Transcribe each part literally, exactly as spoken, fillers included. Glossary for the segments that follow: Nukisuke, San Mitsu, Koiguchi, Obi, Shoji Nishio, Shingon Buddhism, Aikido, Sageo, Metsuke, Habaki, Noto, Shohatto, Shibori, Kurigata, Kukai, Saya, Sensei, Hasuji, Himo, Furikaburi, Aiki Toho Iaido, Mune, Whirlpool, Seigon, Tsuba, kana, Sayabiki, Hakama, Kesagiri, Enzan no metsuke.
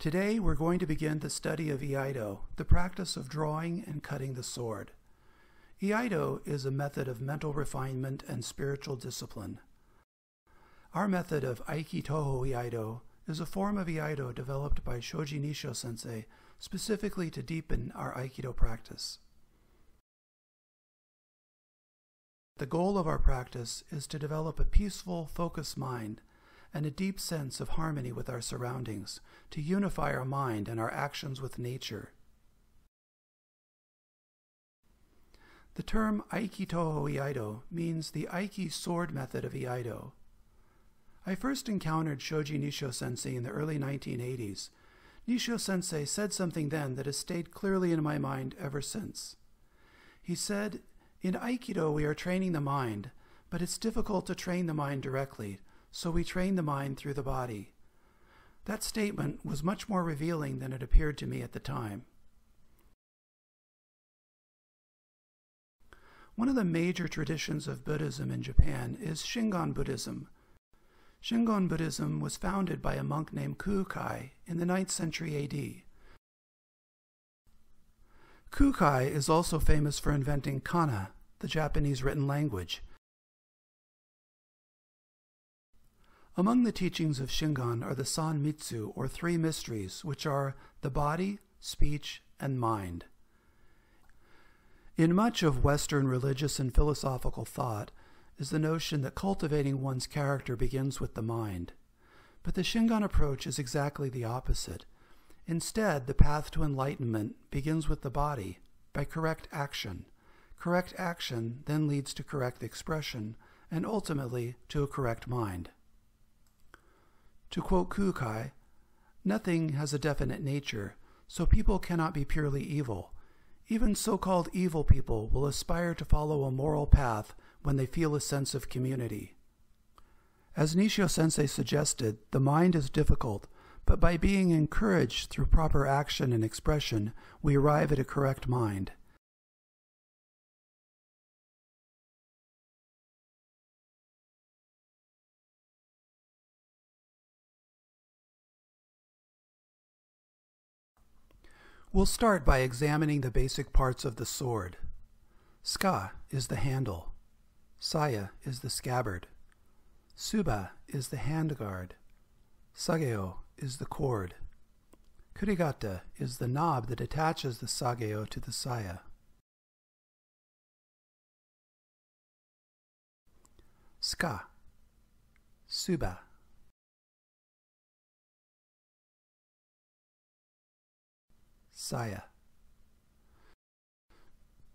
Today we're going to begin the study of Iaido, the practice of drawing and cutting the sword. Iaido is a method of mental refinement and spiritual discipline. Our method of Aiki Toho Iaido is a form of Iaido developed by Shoji Nishio Sensei specifically to deepen our Aikido practice. The goal of our practice is to develop a peaceful, focused mind and a deep sense of harmony with our surroundings, to unify our mind and our actions with nature. The term Aiki Toho Iaido means the Aiki sword method of Iaido. I first encountered Shoji Nishio Sensei in the early nineteen eighties. Nishio Sensei said something then that has stayed clearly in my mind ever since. He said, "In Aikido we are training the mind, but it's difficult to train the mind directly, so we train the mind through the body." That statement was much more revealing than it appeared to me at the time. One of the major traditions of Buddhism in Japan is Shingon Buddhism. Shingon Buddhism was founded by a monk named Kukai in the ninth century A D. Kukai is also famous for inventing kana, the Japanese written language. Among the teachings of Shingon are the San Mitsu, or three mysteries, which are the body, speech, and mind. In much of Western religious and philosophical thought is the notion that cultivating one's character begins with the mind. But the Shingon approach is exactly the opposite. Instead, the path to enlightenment begins with the body, by correct action. Correct action then leads to correct expression, and ultimately to a correct mind. To quote Kukai, "Nothing has a definite nature, so people cannot be purely evil. Even so-called evil people will aspire to follow a moral path when they feel a sense of community." As Nishio Sensei suggested, the mind is difficult, but by being encouraged through proper action and expression, we arrive at a correct mind. We'll start by examining the basic parts of the sword. Ska is the handle. Saya is the scabbard. Tsuba is the handguard. Sageo is the cord. Kurigata is the knob that attaches the sageo to the saya. Ska, Tsuba. Saya.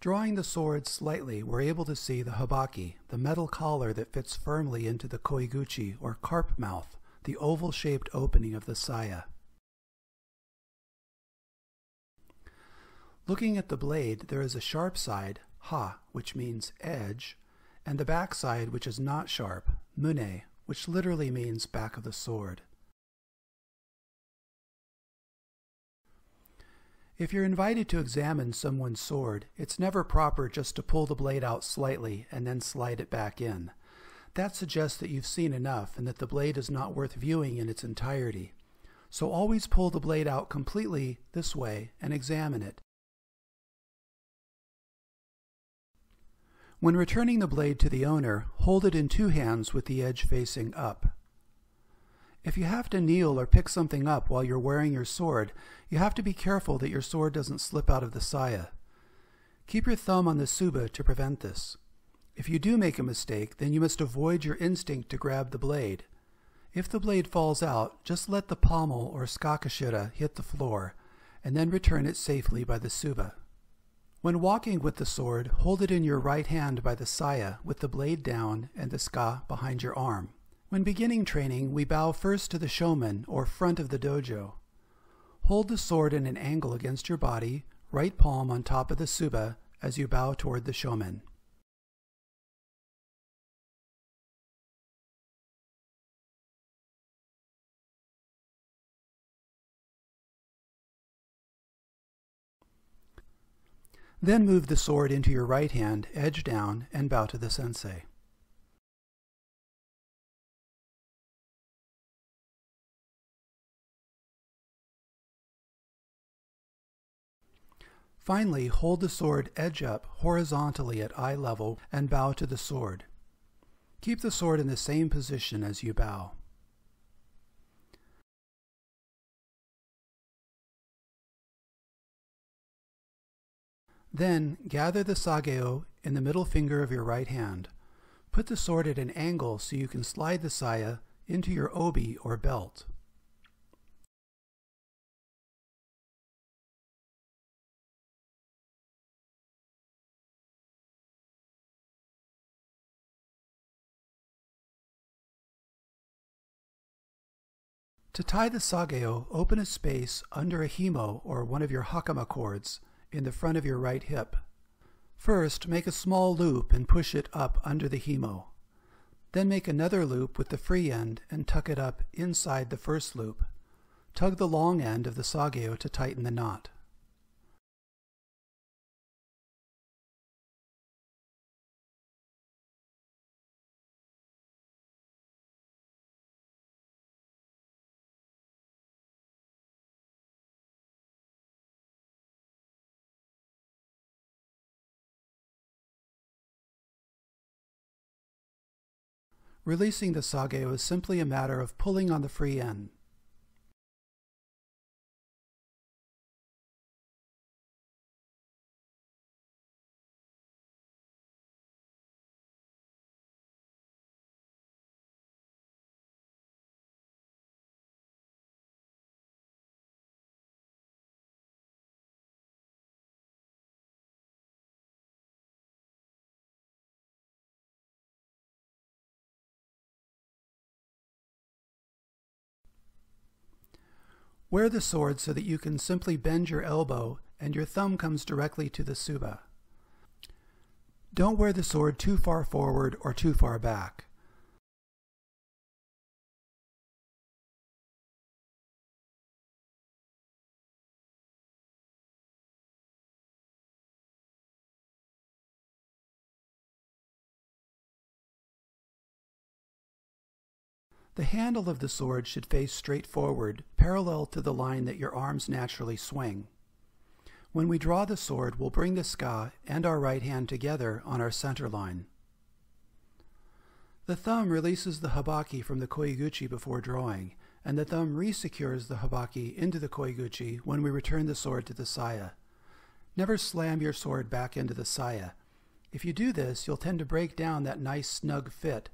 Drawing the sword slightly, we're able to see the habaki, the metal collar that fits firmly into the koiguchi, or carp mouth, the oval-shaped opening of the saya. Looking at the blade, there is a sharp side, ha, which means edge, and the back side, which is not sharp, mune, which literally means back of the sword. If you're invited to examine someone's sword, it's never proper just to pull the blade out slightly and then slide it back in. That suggests that you've seen enough and that the blade is not worth viewing in its entirety. So always pull the blade out completely this way and examine it. When returning the blade to the owner, hold it in two hands with the edge facing up. If you have to kneel or pick something up while you're wearing your sword, you have to be careful that your sword doesn't slip out of the saya. Keep your thumb on the tsuba to prevent this. If you do make a mistake, then you must avoid your instinct to grab the blade. If the blade falls out, just let the pommel or saya kashira hit the floor, and then return it safely by the tsuba. When walking with the sword, hold it in your right hand by the saya with the blade down and the ska behind your arm. When beginning training, we bow first to the shomen, or front of the dojo. Hold the sword in an angle against your body, right palm on top of the tsuba, as you bow toward the shomen. Then move the sword into your right hand, edge down, and bow to the sensei. Finally, hold the sword edge up horizontally at eye level and bow to the sword. Keep the sword in the same position as you bow. Then, gather the Sageo in the middle finger of your right hand. Put the sword at an angle so you can slide the Saya into your Obi or belt. To tie the Sageo, open a space under a Himo or one of your Hakama cords in the front of your right hip. First, make a small loop and push it up under the Himo. Then make another loop with the free end and tuck it up inside the first loop. Tug the long end of the Sageo to tighten the knot. Releasing the Sageo is simply a matter of pulling on the free end. Wear the sword so that you can simply bend your elbow and your thumb comes directly to the Tsuba. Don't wear the sword too far forward or too far back. The handle of the sword should face straight forward, parallel to the line that your arms naturally swing. When we draw the sword, we'll bring the ska and our right hand together on our center line. The thumb releases the habaki from the koiguchi before drawing, and the thumb resecures the habaki into the koiguchi when we return the sword to the saya. Never slam your sword back into the saya. If you do this, you'll tend to break down that nice snug fit,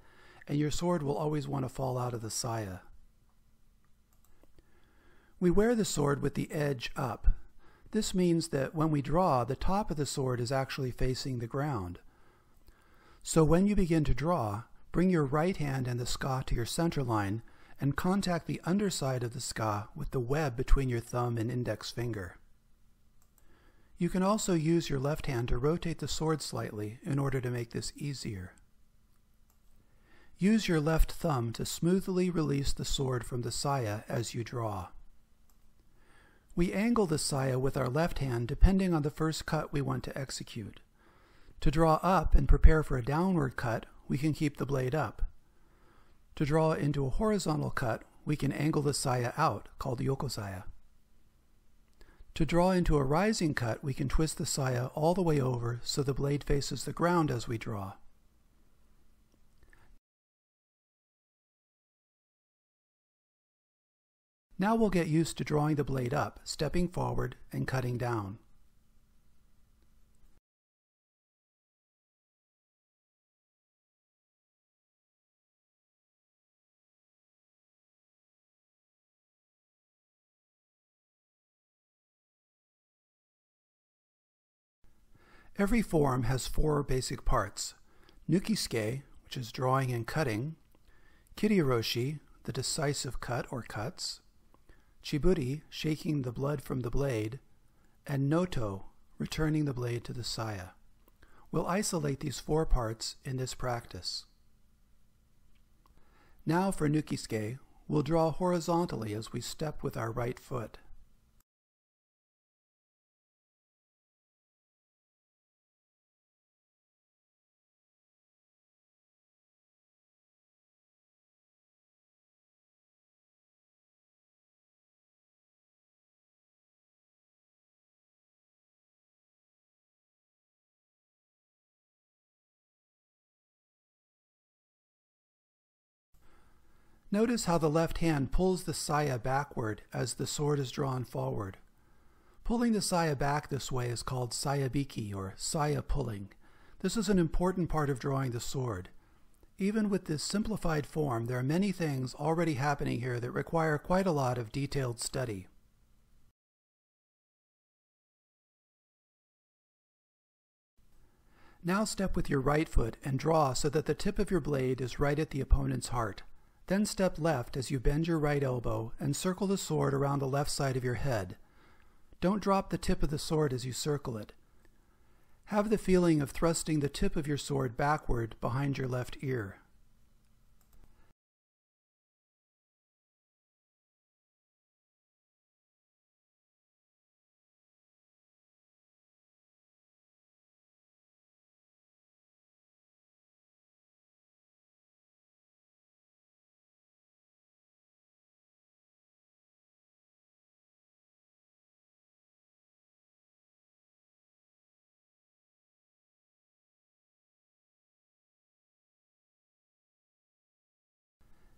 and your sword will always want to fall out of the saya. We wear the sword with the edge up. This means that when we draw, the top of the sword is actually facing the ground. So when you begin to draw, bring your right hand and the ska to your center line and contact the underside of the ska with the web between your thumb and index finger. You can also use your left hand to rotate the sword slightly in order to make this easier. Use your left thumb to smoothly release the sword from the saya as you draw. We angle the saya with our left hand depending on the first cut we want to execute. To draw up and prepare for a downward cut, we can keep the blade up. To draw into a horizontal cut, we can angle the saya out, called yokosaya. To draw into a rising cut, we can twist the saya all the way over so the blade faces the ground as we draw. Now we'll get used to drawing the blade up, stepping forward and cutting down. Every form has four basic parts: Nukisuke, which is drawing and cutting; Kiriroshi, the decisive cut or cuts; Chiburi, shaking the blood from the blade; and Noto, returning the blade to the saya. We'll isolate these four parts in this practice. Now for Nukisuke, we'll draw horizontally as we step with our right foot. Notice how the left hand pulls the saya backward as the sword is drawn forward. Pulling the saya back this way is called sayabiki, or saya pulling. This is an important part of drawing the sword. Even with this simplified form, there are many things already happening here that require quite a lot of detailed study. Now step with your right foot and draw so that the tip of your blade is right at the opponent's heart. Then step left as you bend your right elbow and circle the sword around the left side of your head. Don't drop the tip of the sword as you circle it. Have the feeling of thrusting the tip of your sword backward behind your left ear.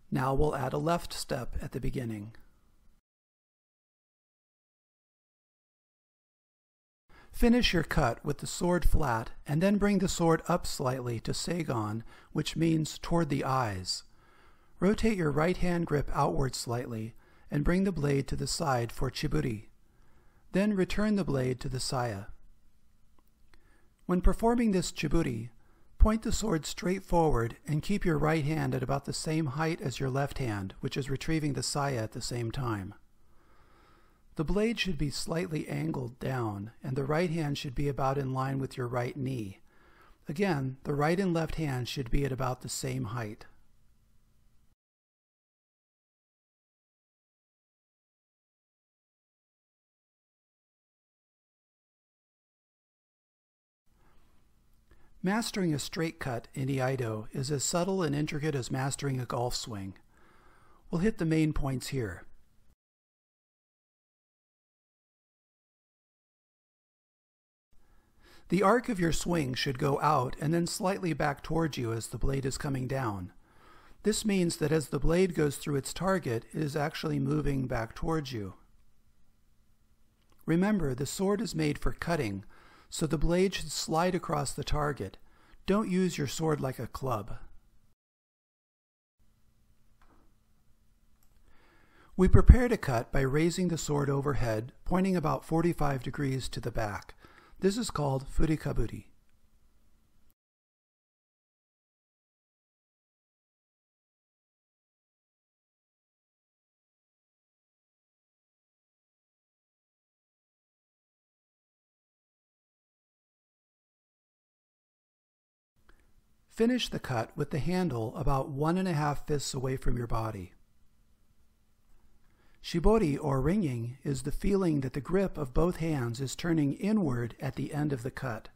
Now we'll add a left step at the beginning. Finish your cut with the sword flat and then bring the sword up slightly to Seigon, which means toward the eyes. Rotate your right hand grip outward slightly and bring the blade to the side for Chiburi. Then return the blade to the saya. When performing this Chiburi, point the sword straight forward and keep your right hand at about the same height as your left hand, which is retrieving the saya at the same time. The blade should be slightly angled down, and the right hand should be about in line with your right knee. Again, the right and left hand should be at about the same height. Mastering a straight cut in Iaido is as subtle and intricate as mastering a golf swing. We'll hit the main points here. The arc of your swing should go out and then slightly back towards you as the blade is coming down. This means that as the blade goes through its target, it is actually moving back towards you. Remember, the sword is made for cutting, so the blade should slide across the target. Don't use your sword like a club. We prepared a cut by raising the sword overhead, pointing about forty-five degrees to the back. This is called Furikaburi. Finish the cut with the handle about one and a half fists away from your body. Shibori, or ringing, is the feeling that the grip of both hands is turning inward at the end of the cut.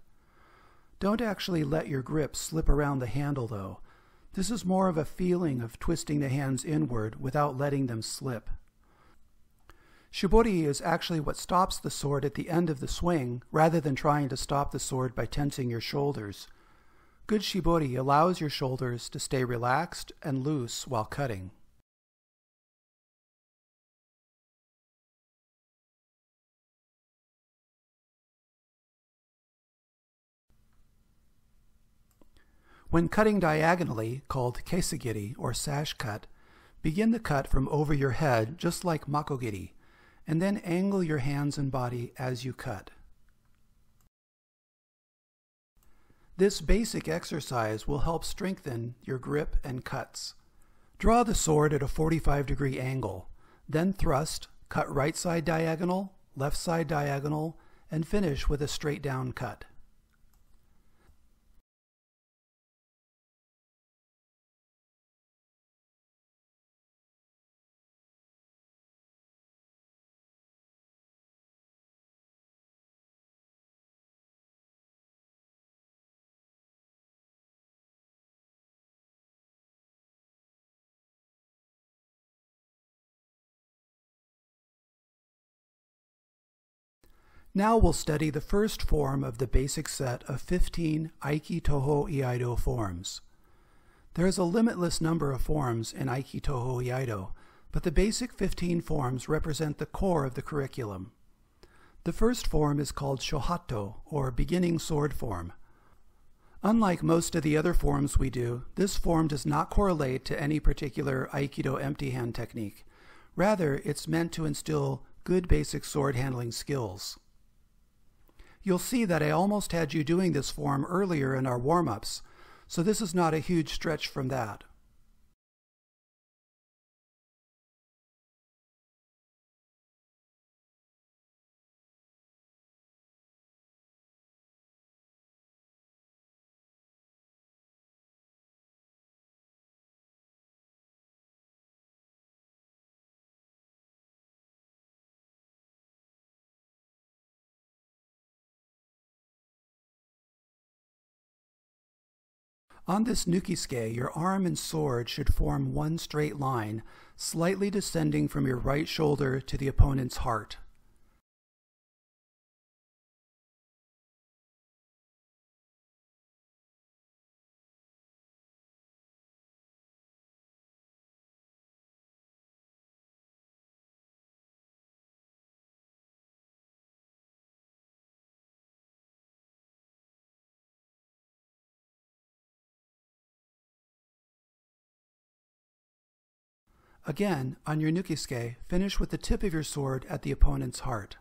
Don't actually let your grip slip around the handle though. This is more of a feeling of twisting the hands inward without letting them slip. Shibori is actually what stops the sword at the end of the swing, rather than trying to stop the sword by tensing your shoulders. Good shibori allows your shoulders to stay relaxed and loose while cutting. When cutting diagonally, called kesagiri or sash cut, begin the cut from over your head just like makogiri, and then angle your hands and body as you cut. This basic exercise will help strengthen your grip and cuts. Draw the sword at a forty-five degree angle, then thrust, cut right side diagonal, left side diagonal, and finish with a straight down cut. Now we'll study the first form of the basic set of fifteen Aiki Toho Iaido forms. There is a limitless number of forms in Aiki Toho Iaido, but the basic fifteen forms represent the core of the curriculum. The first form is called Shohatto, or beginning sword form. Unlike most of the other forms we do, this form does not correlate to any particular Aikido empty hand technique. Rather, it's meant to instill good basic sword handling skills. You'll see that I almost had you doing this form earlier in our warm-ups, so this is not a huge stretch from that. On this Nukisuke, your arm and sword should form one straight line, slightly descending from your right shoulder to the opponent's heart. Again, on your Nukisuke, finish with the tip of your sword at the opponent's heart.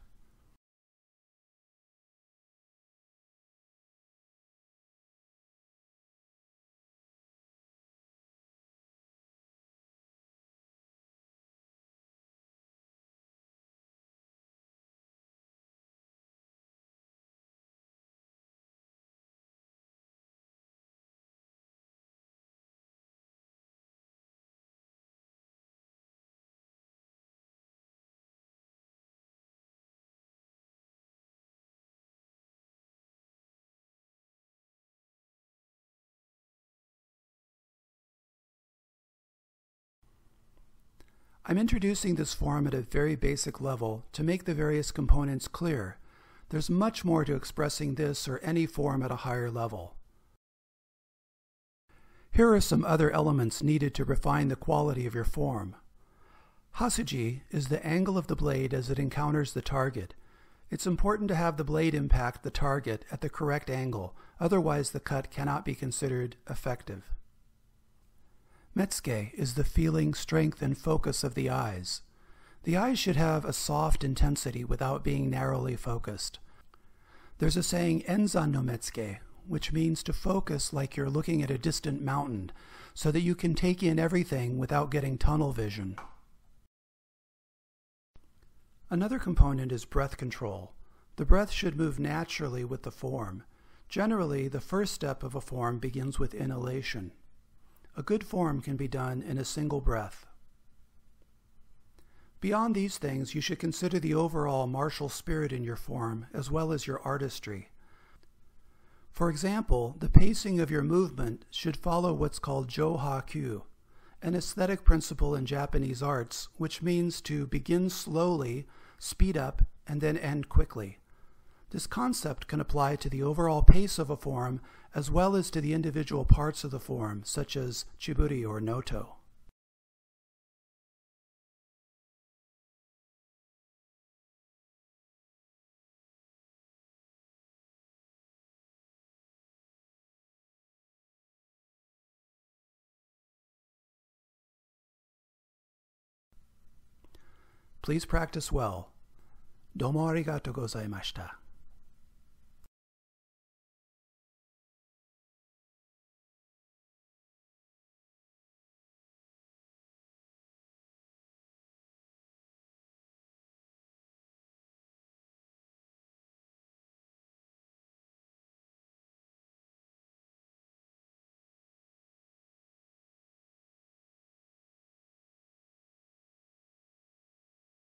I'm introducing this form at a very basic level to make the various components clear. There's much more to expressing this or any form at a higher level. Here are some other elements needed to refine the quality of your form. Hasuji is the angle of the blade as it encounters the target. It's important to have the blade impact the target at the correct angle, otherwise the cut cannot be considered effective. Metsuke is the feeling, strength, and focus of the eyes. The eyes should have a soft intensity without being narrowly focused. There's a saying, Enzan no Metsuke, which means to focus like you're looking at a distant mountain, so that you can take in everything without getting tunnel vision. Another component is breath control. The breath should move naturally with the form. Generally, the first step of a form begins with inhalation. A good form can be done in a single breath. Beyond these things, you should consider the overall martial spirit in your form, as well as your artistry. For example, the pacing of your movement should follow what's called Shohatto, an aesthetic principle in Japanese arts, which means to begin slowly, speed up, and then end quickly. This concept can apply to the overall pace of a form as well as to the individual parts of the form, such as Chiburi or Noto. Please practice well. Domo arigatou gozaimashita.